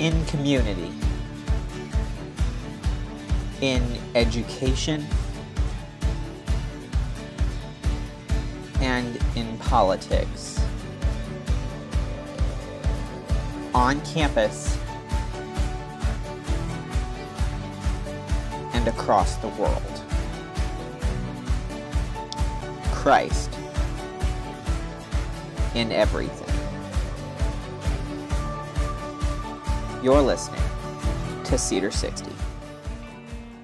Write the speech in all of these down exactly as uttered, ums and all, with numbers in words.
in community, in education, and in politics, on campus, and across the world. Christ in everything. You're listening to Cedar sixty.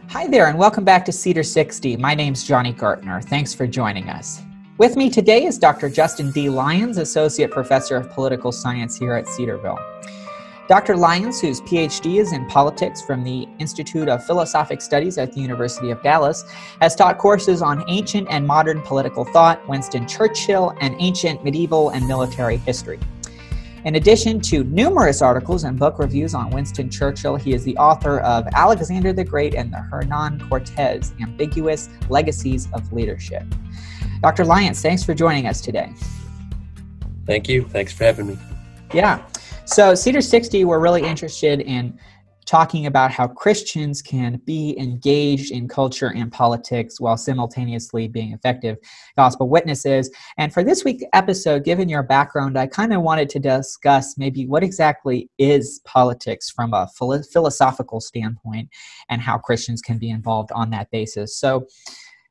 Hi there, and welcome back to Cedar sixty. My name's Johnny Gartner. Thanks for joining us. With me today is Doctor Justin D. Lyons, Associate Professor of Political Science here at Cedarville. Doctor Lyons, whose PhD is in politics from the Institute of Philosophic Studies at the University of Dallas, has taught courses on ancient and modern political thought, Winston Churchill, and ancient, medieval, and military history. In addition to numerous articles and book reviews on Winston Churchill, he is the author of Alexander the Great and the Hernan Cortez: Ambiguous Legacies of Leadership. Doctor Lyons, thanks for joining us today. Thank you. Thanks for having me. Yeah. So Cedar sixty, we're really interested in talking about how Christians can be engaged in culture and politics while simultaneously being effective gospel witnesses. And for this week's episode, given your background, I kind of wanted to discuss maybe what exactly is politics from a philo- philosophical standpoint and how Christians can be involved on that basis. So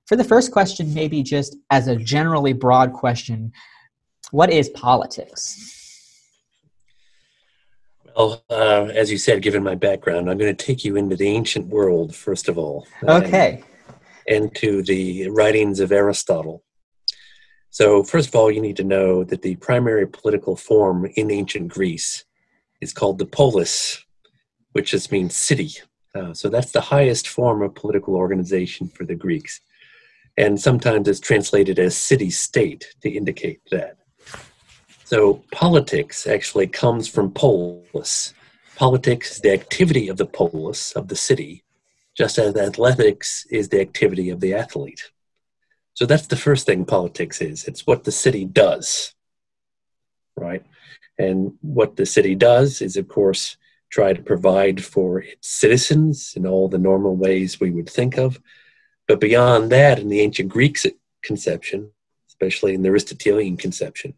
for the first question, maybe just as a generally broad question, what is politics? Well, uh, as you said, given my background, I'm going to take you into the ancient world, first of all. Okay. And, and to the writings of Aristotle. So, first of all, you need to know that the primary political form in ancient Greece is called the polis, which just means city. Uh, so that's the highest form of political organization for the Greeks. And sometimes it's translated as city-state to indicate that. So politics actually comes from polis. Politics is the activity of the polis, of the city, just as athletics is the activity of the athlete. So that's the first thing politics is. It's what the city does, right? And what the city does is, of course, try to provide for its citizens in all the normal ways we would think of. But beyond that, in the ancient Greek conception, especially in the Aristotelian conception,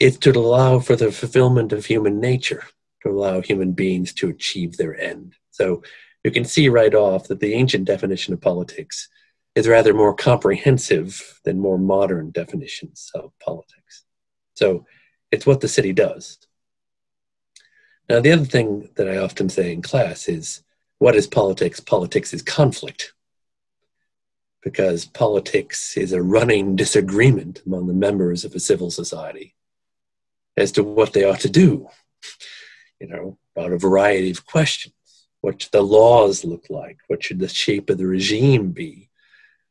it's to allow for the fulfillment of human nature, to allow human beings to achieve their end. So you can see right off that the ancient definition of politics is rather more comprehensive than more modern definitions of politics. So it's what the city does. Now, the other thing that I often say in class is, what is politics? Politics is conflict. Because politics is a running disagreement among the members of a civil society as to what they ought to do, you know, about a variety of questions. What should the laws look like? What should the shape of the regime be?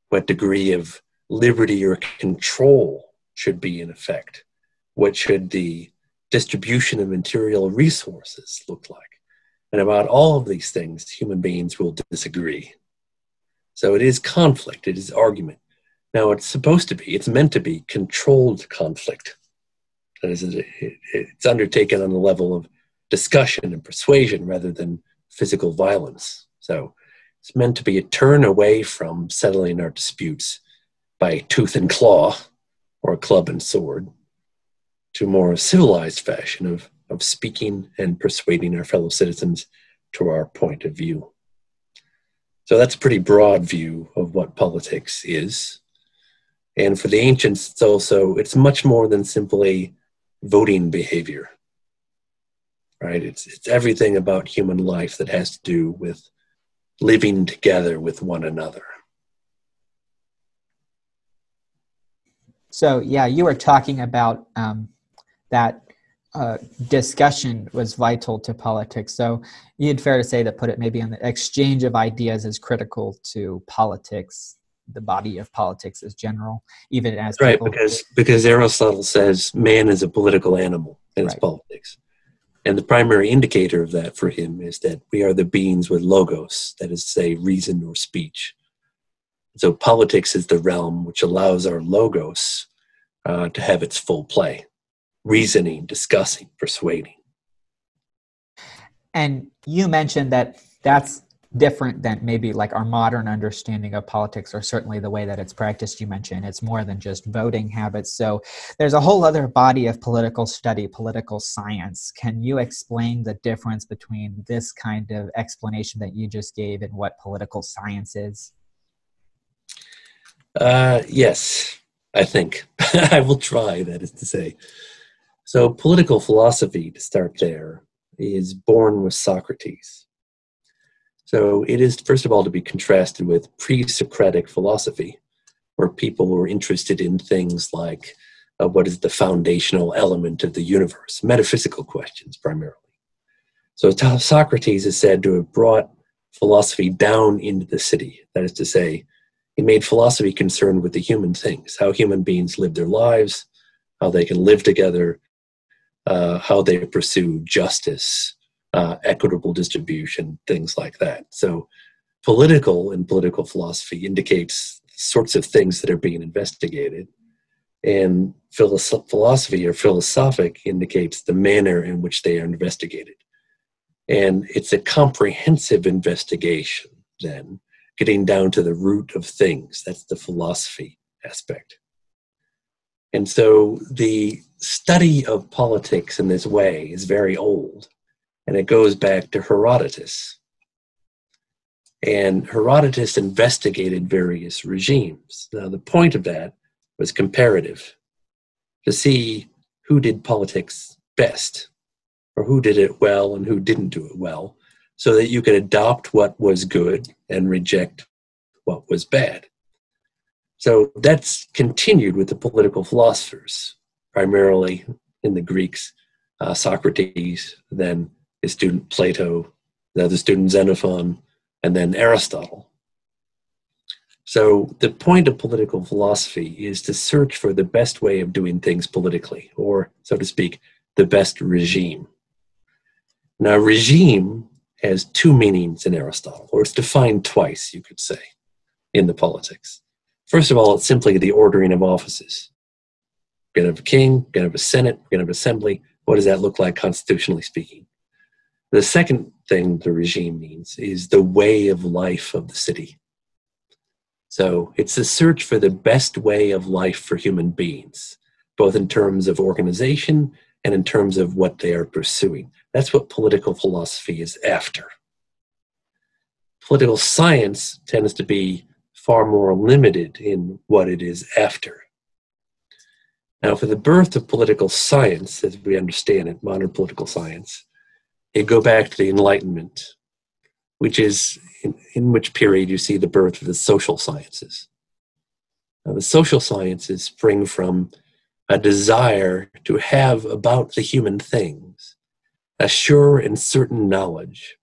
What degree of liberty or control should be in effect? What should the distribution of material resources look like? And about all of these things, human beings will disagree. So it is conflict, it is argument. Now it's supposed to be, it's meant to be controlled conflict. It's undertaken on the level of discussion and persuasion rather than physical violence. So it's meant to be a turn away from settling our disputes by tooth and claw or club and sword to more civilized fashion of, of speaking and persuading our fellow citizens to our point of view. So that's a pretty broad view of what politics is. And for the ancients, it's also, it's much more than simply voting behavior, right? It's, it's everything about human life that has to do with living together with one another. So, yeah, you were talking about um, that uh, discussion was vital to politics. So you'd fair to say that put it maybe on the exchange of ideas is critical to politics. The body of politics is general, even as right, people... because because Aristotle says man is a political animal and right. It's politics, and the primary indicator of that for him is that we are the beings with logos, that is, say, reason or speech. So politics is the realm which allows our logos uh, to have its full play: reasoning, discussing, persuading. And you mentioned that that's different than maybe like our modern understanding of politics, or certainly the way that it's practiced. You mentioned it's more than just voting habits. So there's a whole other body of political study, political science. Can you explain the difference between this kind of explanation that you just gave and what political science is? Uh, yes, I think. I will try, that is to say. So political philosophy, to start there, is born with Socrates. So it is, first of all, to be contrasted with pre-Socratic philosophy, where people were interested in things like uh, what is the foundational element of the universe, metaphysical questions primarily. So Socrates is said to have brought philosophy down into the city. That is to say, he made philosophy concerned with the human things, how human beings live their lives, how they can live together, uh, how they pursue justice, Uh, equitable distribution, things like that. So political and political philosophy indicates sorts of things that are being investigated, and philosoph- philosophy or philosophic indicates the manner in which they are investigated. And it's a comprehensive investigation then, getting down to the root of things. That's the philosophy aspect. And so the study of politics in this way is very old. And it goes back to Herodotus. And Herodotus investigated various regimes. Now, the point of that was comparative, to see who did politics best, or who did it well and who didn't do it well, so that you could adopt what was good and reject what was bad. So that's continued with the political philosophers, primarily in the Greeks, uh, Socrates, then his student Plato, the other student Xenophon, and then Aristotle. So the point of political philosophy is to search for the best way of doing things politically, or so to speak, the best regime. Now, regime has two meanings in Aristotle, or it's defined twice, you could say, in the politics. First of all, it's simply the ordering of offices. We're gonna have a king, we're gonna have a senate, we're gonna have an assembly. What does that look like constitutionally speaking? The second thing the regime means is the way of life of the city. So it's the search for the best way of life for human beings, both in terms of organization and in terms of what they are pursuing. That's what political philosophy is after. Political science tends to be far more limited in what it is after. Now, for the birth of political science, as we understand it, modern political science, you go back to the Enlightenment, which is in, in which period you see the birth of the social sciences. Now, the social sciences spring from a desire to have about the human things a sure and certain knowledge,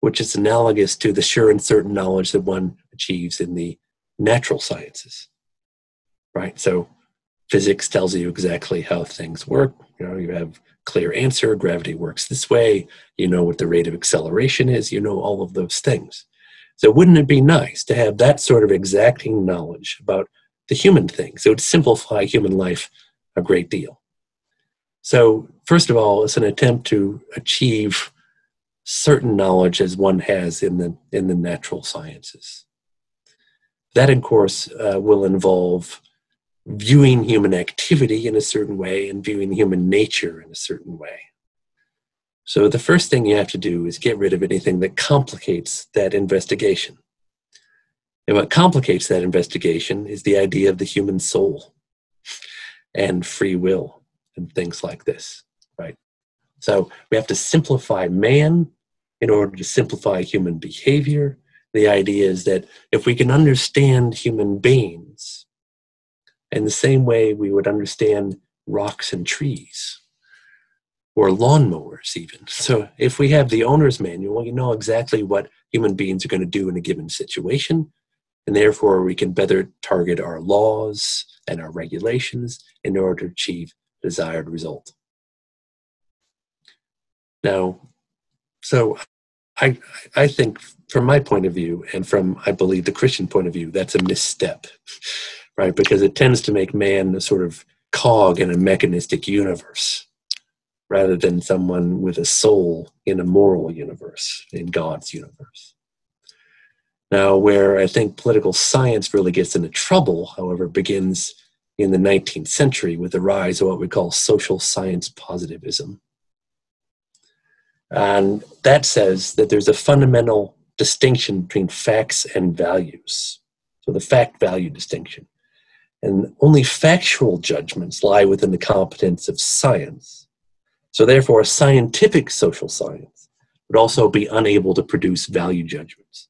which is analogous to the sure and certain knowledge that one achieves in the natural sciences, right? So physics tells you exactly how things work. You know, you have clear answer, gravity works this way, you know what the rate of acceleration is, you know all of those things. So wouldn't it be nice to have that sort of exacting knowledge about the human things? It would simplify human life a great deal. So first of all, it's an attempt to achieve certain knowledge as one has in the, in the natural sciences. That, of course, uh, will involve viewing human activity in a certain way and viewing human nature in a certain way. So the first thing you have to do is get rid of anything that complicates that investigation. And what complicates that investigation is the idea of the human soul and free will and things like this, right? So we have to simplify man in order to simplify human behavior. The idea is that if we can understand human beings in the same way we would understand rocks and trees, or lawnmowers even. So if we have the owner's manual, you know exactly what human beings are going to do in a given situation, and therefore we can better target our laws and our regulations in order to achieve desired result. Now, so I, I think from my point of view, and from, I believe, the Christian point of view, that's a misstep. Right, because it tends to make man a sort of cog in a mechanistic universe rather than someone with a soul in a moral universe, in God's universe. Now, where I think political science really gets into trouble, however, begins in the nineteenth century with the rise of what we call social science positivism. And that says that there's a fundamental distinction between facts and values. So the fact-value distinction. And only factual judgments lie within the competence of science. So therefore, a scientific social science would also be unable to produce value judgments.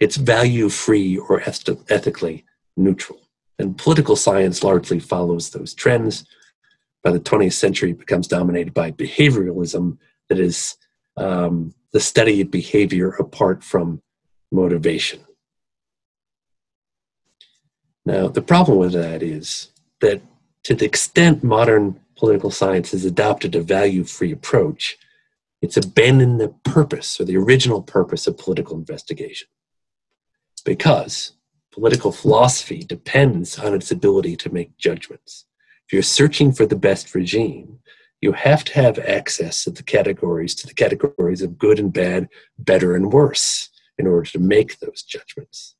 It's value-free or ethically neutral. And political science largely follows those trends. By the twentieth century, it becomes dominated by behavioralism, that is um, the study of behavior apart from motivation. Now, the problem with that is that to the extent modern political science has adopted a value-free approach, it's abandoned the purpose or the original purpose of political investigation. Because political philosophy depends on its ability to make judgments. If you're searching for the best regime, you have to have access to the categories, to the categories of good and bad, better and worse, in order to make those judgments.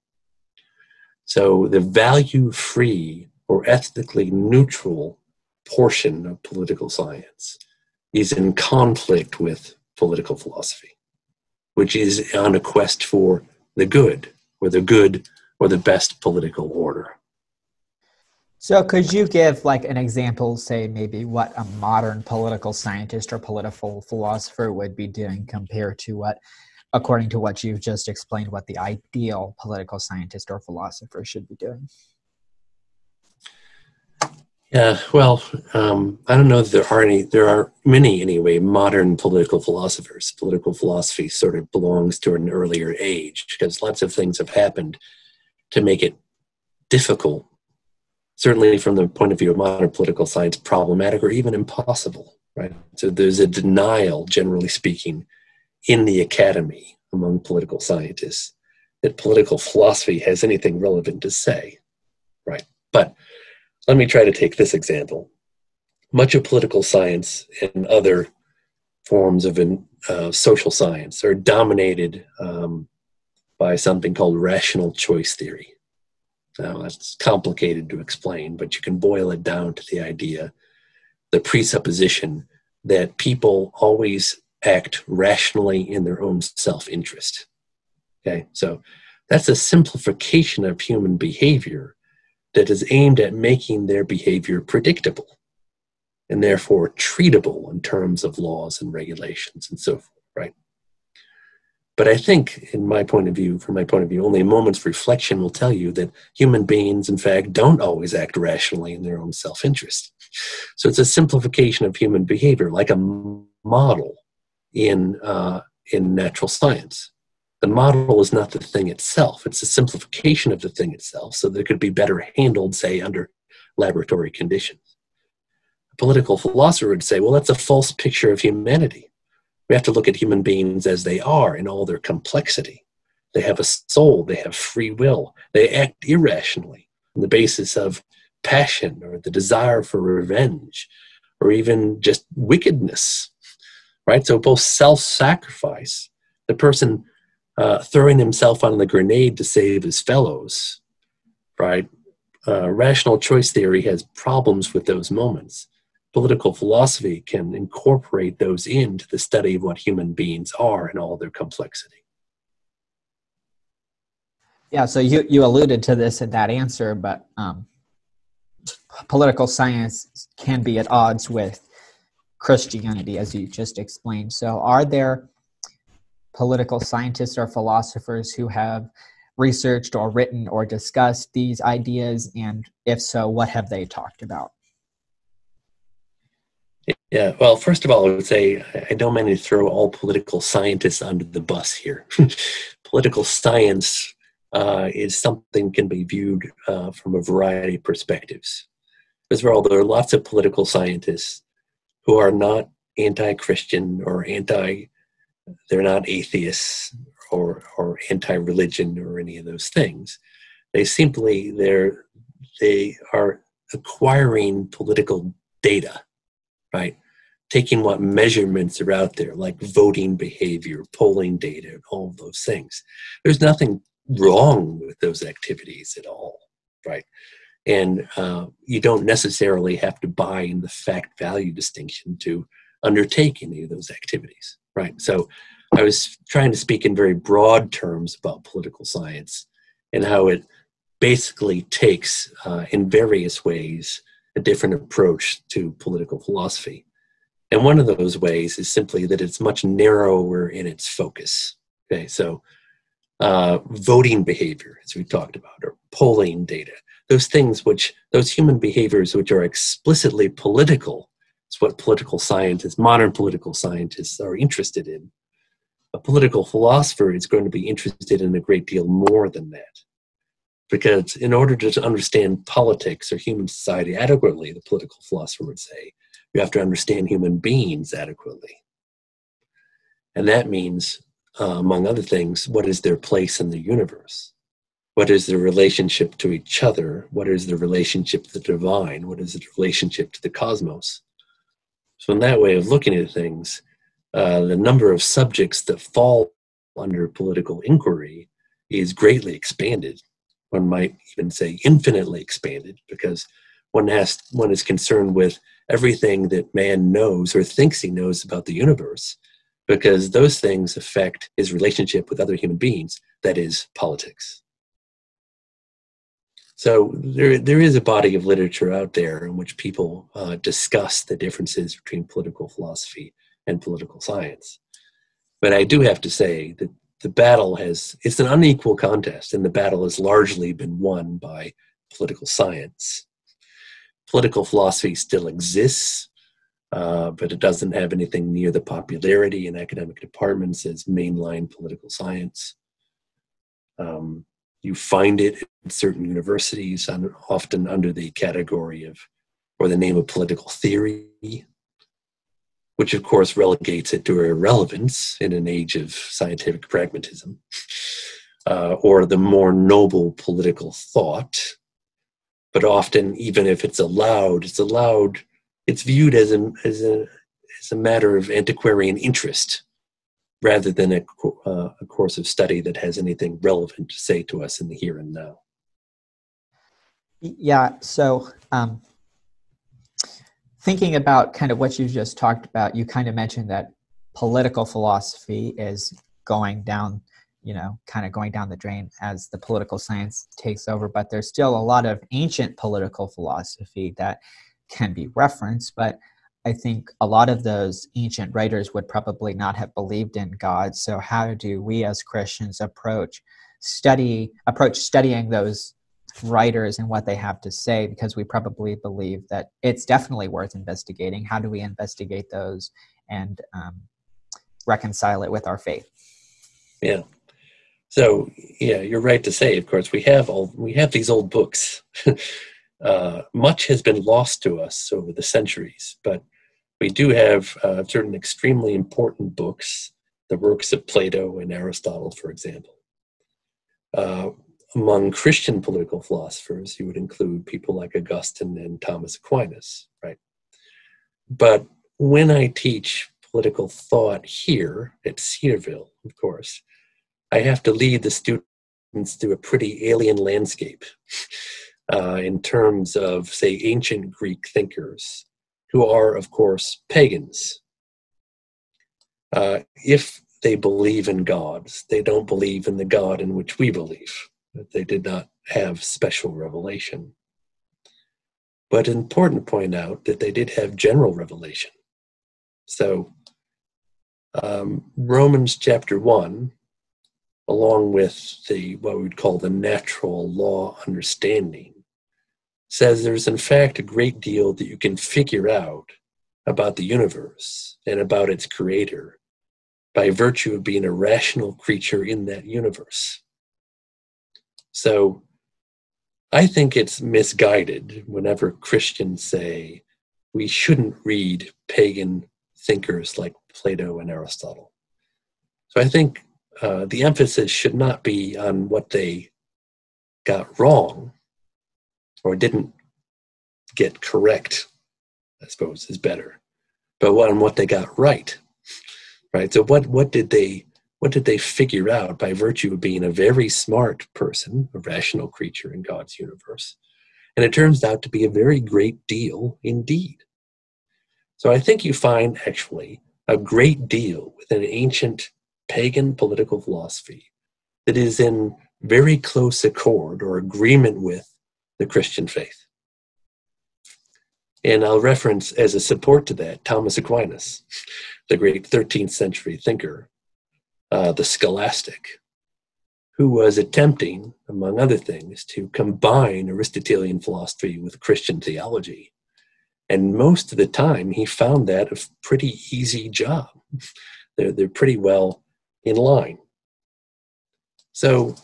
So the value-free or ethically neutral portion of political science is in conflict with political philosophy, which is on a quest for the good, or the good, or the best political order. So could you give like an example, say maybe what a modern political scientist or political philosopher would be doing compared to what, according to what you've just explained, what the ideal political scientist or philosopher should be doing? Yeah, well, um, I don't know that there are any, there are many anyway, modern political philosophers. Political philosophy sort of belongs to an earlier age because lots of things have happened to make it difficult, certainly from the point of view of modern political science, problematic or even impossible, right? So there's a denial, generally speaking, in the academy among political scientists that political philosophy has anything relevant to say, right? But let me try to take this example. Much of political science and other forms of uh, social science are dominated um, by something called rational choice theory. Now, that's complicated to explain, but you can boil it down to the idea, the presupposition that people always act rationally in their own self-interest. Okay, so that's a simplification of human behavior that is aimed at making their behavior predictable and therefore treatable in terms of laws and regulations and so forth, right? But I think, in my point of view, from my point of view, only a moment's reflection will tell you that human beings, in fact, don't always act rationally in their own self-interest. So it's a simplification of human behavior, like a model in, uh, in natural science. The model is not the thing itself. It's a simplification of the thing itself so that it could be better handled, say, under laboratory conditions. A political philosopher would say, well, that's a false picture of humanity. We have to look at human beings as they are in all their complexity. They have a soul. They have free will. They act irrationally on the basis of passion or the desire for revenge or even just wickedness, right? So both self-sacrifice, the person Uh, throwing himself on the grenade to save his fellows, right? Uh, rational choice theory has problems with those moments. Political philosophy can incorporate those into the study of what human beings are in all their complexity. Yeah, so you, you alluded to this in that answer, but um, political science can be at odds with Christianity, as you just explained. So are there political scientists or philosophers who have researched or written or discussed these ideas? And if so, what have they talked about? Yeah, well, first of all, I would say I don't mean to throw all political scientists under the bus here. Political science uh, is something that can be viewed uh, from a variety of perspectives. First of all, there are lots of political scientists who are not anti-Christian or anti They're not atheists or, or anti-religion or any of those things. They simply, they're, they are acquiring political data, right, taking what measurements are out there, like voting behavior, polling data, and all of those things. There's nothing wrong with those activities at all, right? And uh, you don't necessarily have to buy in the fact-value distinction to undertake any of those activities, right? So I was trying to speak in very broad terms about political science and how it basically takes, uh, in various ways, a different approach to political philosophy. And one of those ways is simply that it's much narrower in its focus, okay? So uh, voting behavior, as we talked about, or polling data, those things which, those human behaviors which are explicitly political, it's what political scientists, modern political scientists are interested in. A political philosopher is going to be interested in a great deal more than that. Because in order to understand politics or human society adequately, the political philosopher would say, you have to understand human beings adequately. And that means, uh, among other things, what is their place in the universe? What is their relationship to each other? What is their relationship to the divine? What is the relationship to the cosmos? So in that way of looking at things, uh, the number of subjects that fall under political inquiry is greatly expanded. One might even say infinitely expanded, because one has, one is concerned with everything that man knows or thinks he knows about the universe, because those things affect his relationship with other human beings, that is, politics. So there, there is a body of literature out there in which people uh, discuss the differences between political philosophy and political science. But I do have to say that the battle has, it's an unequal contest, and the battle has largely been won by political science. Political philosophy still exists, uh, but it doesn't have anything near the popularity in academic departments as mainline political science. Um, you find it at certain universities, often under the category of, or the name of political theory, which of course relegates it to irrelevance in an age of scientific pragmatism, uh, or the more noble political thought. But often, even if it's allowed, it's allowed, it's viewed as a, as a, as a matter of antiquarian interest, rather than a, uh, a course of study that has anything relevant to say to us in the here and now. Yeah, so um, thinking about kind of what you just talked about, you kind of mentioned that political philosophy is going down, you know, kind of going down the drain as the political science takes over, but there's still a lot of ancient political philosophy that can be referenced. But I think a lot of those ancient writers would probably not have believed in God. So how do we as Christians approach study, approach studying those writers and what they have to say? Because we probably believe that it's definitely worth investigating. How do we investigate those and um, reconcile it with our faith? Yeah. So, yeah, you're right to say, of course, we have all, we have these old books. uh, much has been lost to us over the centuries, but we do have uh, certain extremely important books, the works of Plato and Aristotle, for example. Uh, among Christian political philosophers, you would include people like Augustine and Thomas Aquinas, right? But when I teach political thought here at Cedarville, of course, I have to lead the students through a pretty alien landscape uh, in terms of, say, ancient Greek thinkers, who are, of course, pagans. Uh, if they believe in gods, they don't believe in the God in which we believe. They did not have special revelation. But it's important to point out that they did have general revelation. So, um, Romans chapter one, along with the what we would call the natural law understanding, says there's in fact a great deal that you can figure out about the universe and about its creator by virtue of being a rational creature in that universe. So I think it's misguided whenever Christians say we shouldn't read pagan thinkers like Plato and Aristotle. So I think Uh, the emphasis should not be on what they got wrong or didn't get correct, I suppose, is better, but what on what they got right, right? So what what did they what did they figure out by virtue of being a very smart person, a rational creature in God's universe? And it turns out to be a very great deal indeed. So I think you find actually a great deal with an ancient pagan political philosophy that is in very close accord or agreement with the Christian faith. And I'll reference as a support to that Thomas Aquinas, the great thirteenth century thinker, uh, the scholastic, who was attempting, among other things, to combine Aristotelian philosophy with Christian theology. And most of the time, he found that a pretty easy job. They're, they're pretty well in line. So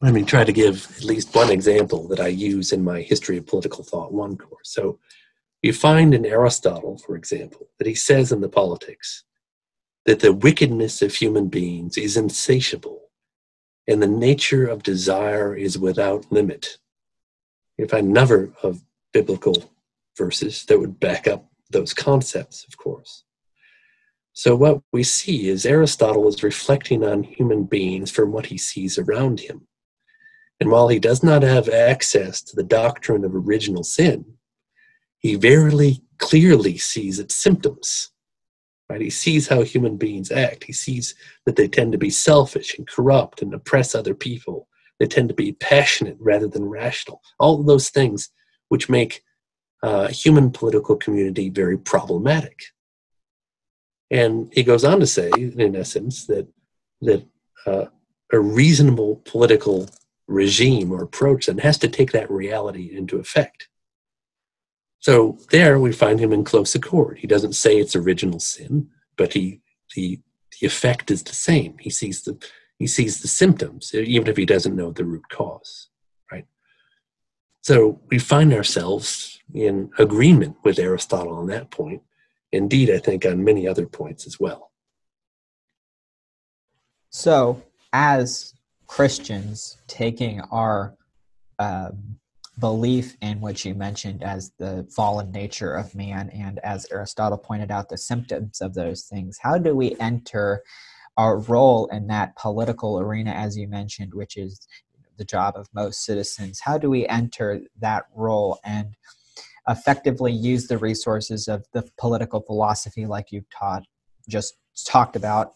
let me try to give at least one example that I use in my History of Political Thought one course. So you find in Aristotle, for example, that he says in the Politics that the wickedness of human beings is insatiable and the nature of desire is without limit. You find a number of biblical verses that would back up those concepts, of course. So what we see is Aristotle is reflecting on human beings from what he sees around him. And while he does not have access to the doctrine of original sin, he very clearly sees its symptoms. Right? He sees how human beings act. He sees that they tend to be selfish and corrupt and oppress other people. They tend to be passionate rather than rational. All of those things which make uh, human political community very problematic. And he goes on to say, in essence, that, that uh, a reasonable political regime or approach then has to take that reality into effect. So there we find him in close accord. He doesn't say it's original sin, but he, the, the effect is the same. He sees the, he sees the symptoms, even if he doesn't know the root cause, right? So we find ourselves in agreement with Aristotle on that point. Indeed, I think on many other points as well. So, as Christians, taking our um, belief in what you mentioned as the fallen nature of man, and as Aristotle pointed out, the symptoms of those things, how do we enter our role in that political arena, as you mentioned, which is the job of most citizens? How do we enter that role and effectively use the resources of the political philosophy like you've taught, just talked about,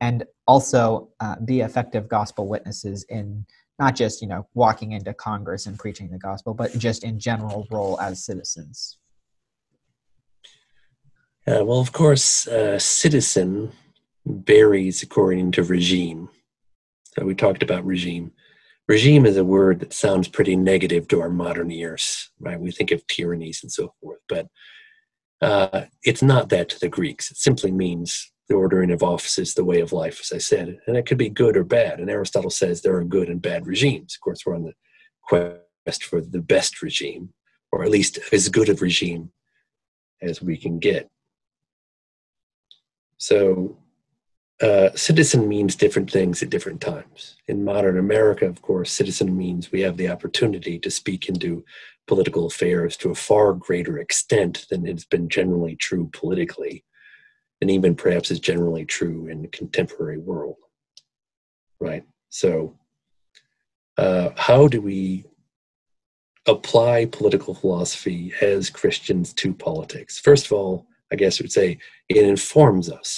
and also uh, be effective gospel witnesses in not just, you know, walking into Congress and preaching the gospel, but just in general role as citizens? Uh, well, of course, uh, citizen varies according to regime. So we talked about regime. Regime is a word that sounds pretty negative to our modern ears, right? We think of tyrannies and so forth, but uh, it's not that to the Greeks. It simply means the ordering of offices, the way of life, as I said, and it could be good or bad. And Aristotle says there are good and bad regimes. Of course, we're on the quest for the best regime, or at least as good a regime as we can get. So Uh, citizen means different things at different times. In modern America, of course, citizen means we have the opportunity to speak into political affairs to a far greater extent than has been generally true politically, and even perhaps is generally true in the contemporary world, right? So uh, how do we apply political philosophy as Christians to politics? First of all, I guess we'd say it informs us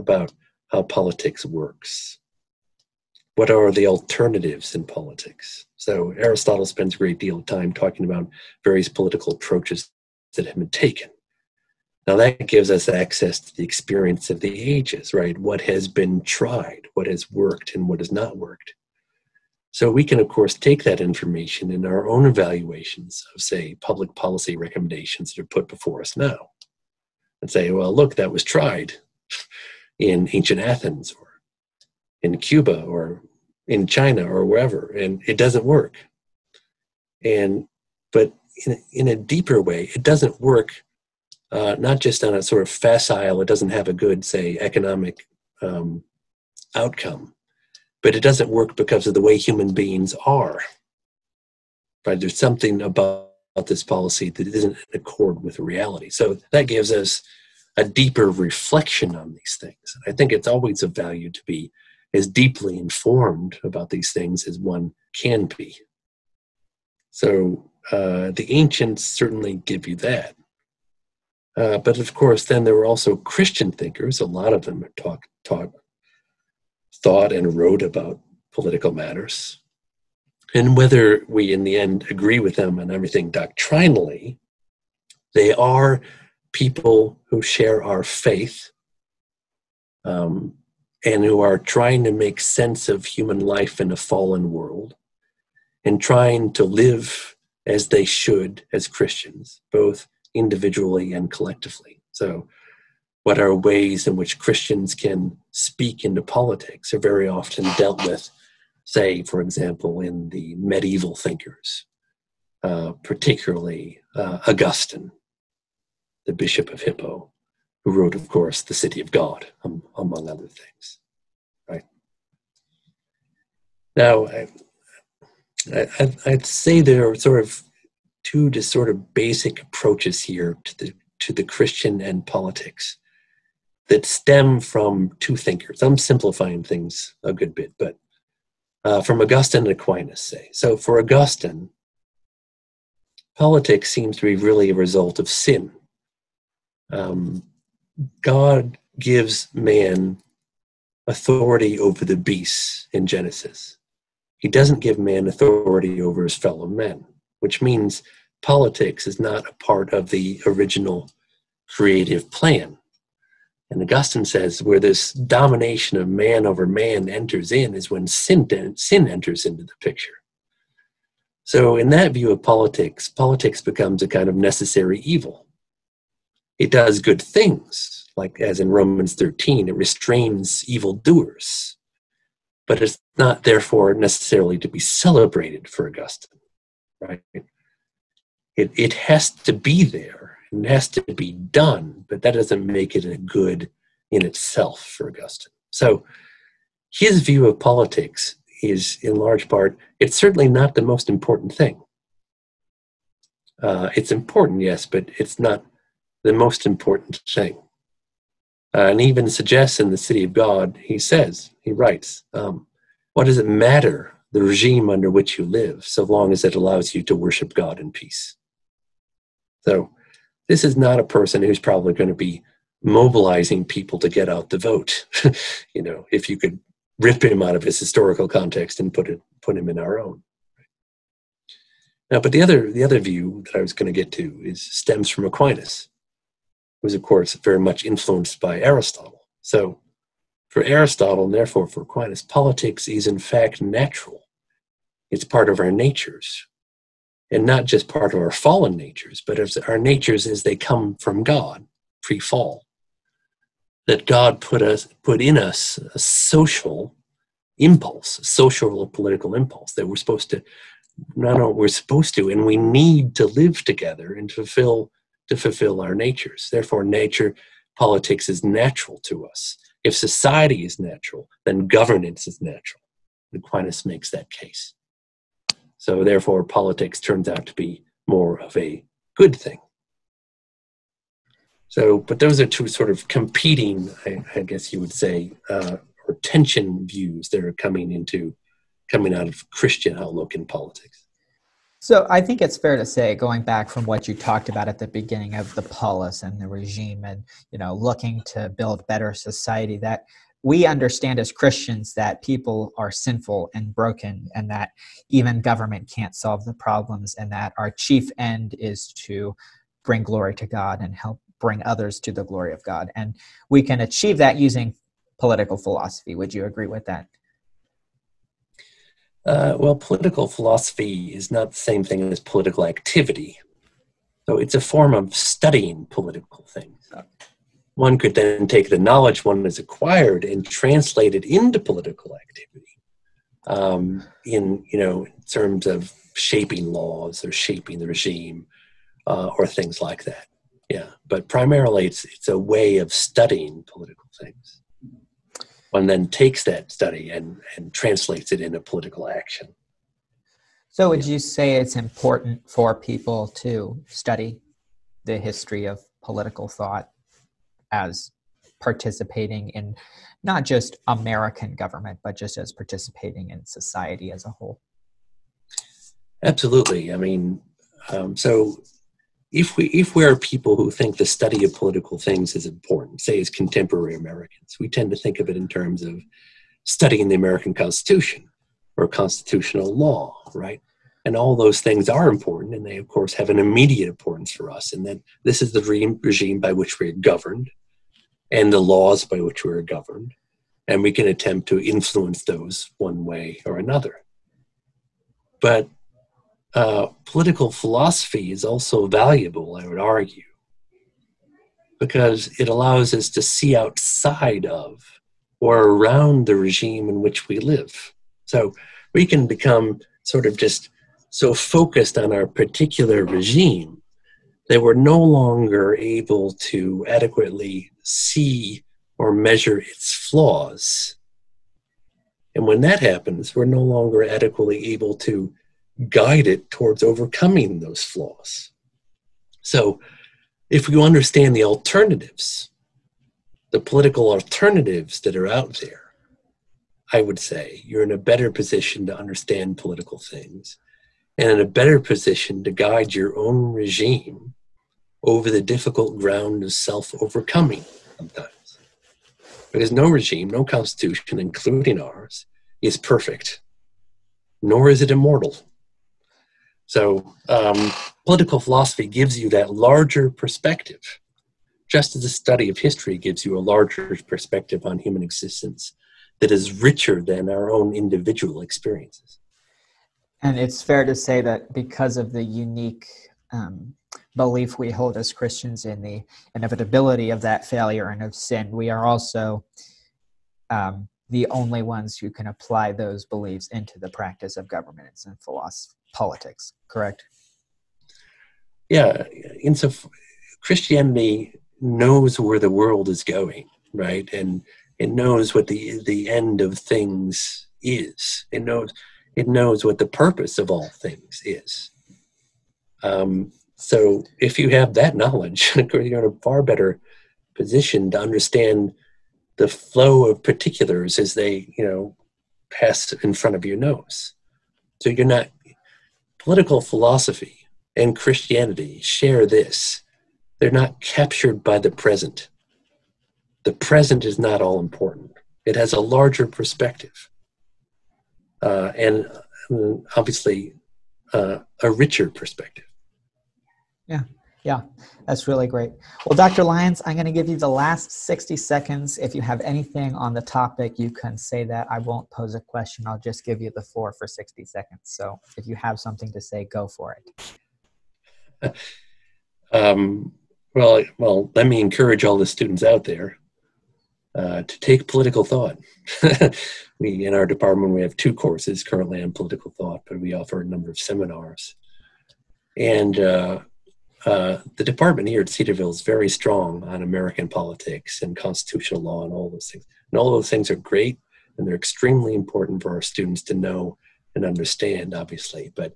about how politics works. What are the alternatives in politics? So Aristotle spends a great deal of time talking about various political approaches that have been taken. Now that gives us access to the experience of the ages, right? What has been tried, what has worked, and what has not worked. So we can, of course, take that information in our own evaluations of, say, public policy recommendations that are put before us now and say, well, look, that was tried in ancient Athens or in Cuba or in China or wherever, and it doesn't work. And, but in, in a deeper way, it doesn't work, uh, not just on a sort of facile, it doesn't have a good, say, economic um, outcome, but it doesn't work because of the way human beings are. Right? There's something about this policy that isn't in accord with reality. So that gives us a deeper reflection on these things. I think it's always of value to be as deeply informed about these things as one can be. So uh, the ancients certainly give you that. Uh, but of course, then there were also Christian thinkers. A lot of them talk, talk, thought and wrote about political matters. And whether we, in the end, agree with them on everything doctrinally, they are people who share our faith um, and who are trying to make sense of human life in a fallen world and trying to live as they should as Christians, both individually and collectively. So what are ways in which Christians can speak into politics are very often dealt with, say, for example, in the medieval thinkers, uh, particularly uh, Augustine, the Bishop of Hippo, who wrote, of course, The City of God, um, among other things, right? Now, I, I, I'd say there are sort of two just sort of basic approaches here to the, to the Christian and politics that stem from two thinkers. I'm simplifying things a good bit, but uh, from Augustine and Aquinas, say. So for Augustine, politics seems to be really a result of sin. Um, God gives man authority over the beasts in Genesis. He doesn't give man authority over his fellow men, which means politics is not a part of the original creative plan. And Augustine says where this domination of man over man enters in is when sin, sin enters into the picture. So in that view of politics, politics becomes a kind of necessary evil. It does good things, like as in Romans thirteen, it restrains evildoers. But it's not therefore necessarily to be celebrated for Augustine, right? It, it has to be there. It has to be done, but that doesn't make it a good in itself for Augustine. So his view of politics is, in large part, it's certainly not the most important thing. Uh, it's important, yes, but it's not the most important thing. Uh, and even suggests in The City of God, he says, he writes, um, what does it matter, the regime under which you live, so long as it allows you to worship God in peace? So this is not a person who's probably going to be mobilizing people to get out the vote. You know, if you could rip him out of his historical context and put it, put him in our own. Now, but the other, the other view that I was going to get to is stems from Aquinas, who's of course very much influenced by Aristotle. So for Aristotle, and therefore for Aquinas, politics is in fact natural. It's part of our natures, and not just part of our fallen natures, but as our natures as they come from God, pre-fall, that God put us, put in us a social impulse, a social or political impulse that we're supposed to, not only we're supposed to, and we need to live together and fulfill to fulfill our natures. Therefore, nature, politics is natural to us. If society is natural, then governance is natural. Aquinas makes that case. So therefore, politics turns out to be more of a good thing. So, but those are two sort of competing, I, I guess you would say, uh, or tension views that are coming into, coming out of Christian outlook in politics. So I think it's fair to say, going back from what you talked about at the beginning of the polis and the regime and, you know, looking to build better society, that we understand as Christians that people are sinful and broken and that even government can't solve the problems and that our chief end is to bring glory to God and help bring others to the glory of God. And we can achieve that using political philosophy. Would you agree with that? Uh, well, political philosophy is not the same thing as political activity. So it's a form of studying political things. One could then take the knowledge one has acquired and translate it into political activity um, in, you know, in terms of shaping laws or shaping the regime uh, or things like that. Yeah, but primarily it's, it's a way of studying political things. One then takes that study and, and translates it into political action. So would yeah. you say it's important for people to study the history of political thought as participating in not just American government, but just as participating in society as a whole? Absolutely. I mean, um, so if we if we are people who think the study of political things is important, say as contemporary Americans, we tend to think of it in terms of studying the American Constitution or constitutional law, right? And all those things are important, and they, of course, have an immediate importance for us. And then this is the re- regime by which we are governed and the laws by which we are governed. And we can attempt to influence those one way or another. But uh, political philosophy is also valuable, I would argue, because it allows us to see outside of or around the regime in which we live. So we can become sort of just so focused on our particular regime that we're no longer able to adequately see or measure its flaws. And when that happens, we're no longer adequately able to guide it towards overcoming those flaws. So if we understand the alternatives, the political alternatives that are out there, I would say you're in a better position to understand political things and in a better position to guide your own regime over the difficult ground of self-overcoming sometimes. Because no regime, no constitution, including ours, is perfect, nor is it immortal. So um, political philosophy gives you that larger perspective, just as the study of history gives you a larger perspective on human existence that is richer than our own individual experiences. And it's fair to say that because of the unique um, belief we hold as Christians in the inevitability of that failure and of sin, we are also um, the only ones who can apply those beliefs into the practice of governments and philosophy, politics, correct? Yeah, in so Christianity knows where the world is going, right? And it knows what the the end of things is. It knows it knows what the purpose of all things is. Um, so if you have that knowledge, you're in a far better position to understand the flow of particulars as they, you know, pass in front of your nose. So you're not political philosophy and Christianity share this. They're not captured by the present. The present is not all important. It has a larger perspective uh, and obviously uh, a richer perspective. Yeah, yeah, that's really great. Well, Doctor Lyons, I'm going to give you the last sixty seconds. If you have anything on the topic, you can say that. I won't pose a question. I'll just give you the floor for sixty seconds. So if you have something to say, go for it. um, well, well, let me encourage all the students out there Uh, to take political thought. We, in our department, we have two courses currently on political thought, but we offer a number of seminars. And uh, uh, the department here at Cedarville is very strong on American politics and constitutional law and all those things. And all those things are great, and they're extremely important for our students to know and understand, obviously. But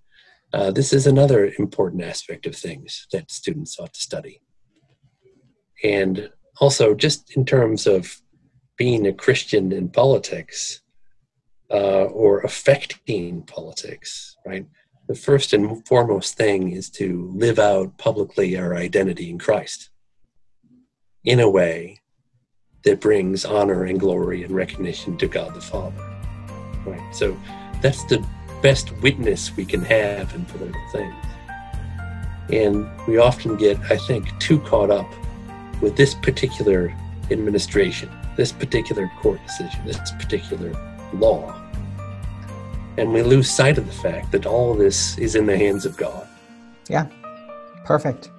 uh, this is another important aspect of things that students ought to study. And also, just in terms of being a Christian in politics uh, or affecting politics, right? The first and foremost thing is to live out publicly our identity in Christ in a way that brings honor and glory and recognition to God the Father, right? So that's the best witness we can have in political things. And we often get, I think, too caught up with this particular administration, this particular court decision, this particular law. And we lose sight of the fact that all of this is in the hands of God. Yeah, perfect.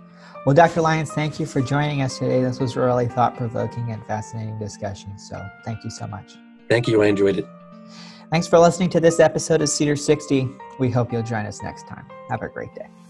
Well, Doctor Lyons, thank you for joining us today. This was a really thought-provoking and fascinating discussion. So thank you so much. Thank you. I enjoyed it. Thanks for listening to this episode of Cedar sixty. We hope you'll join us next time. Have a great day.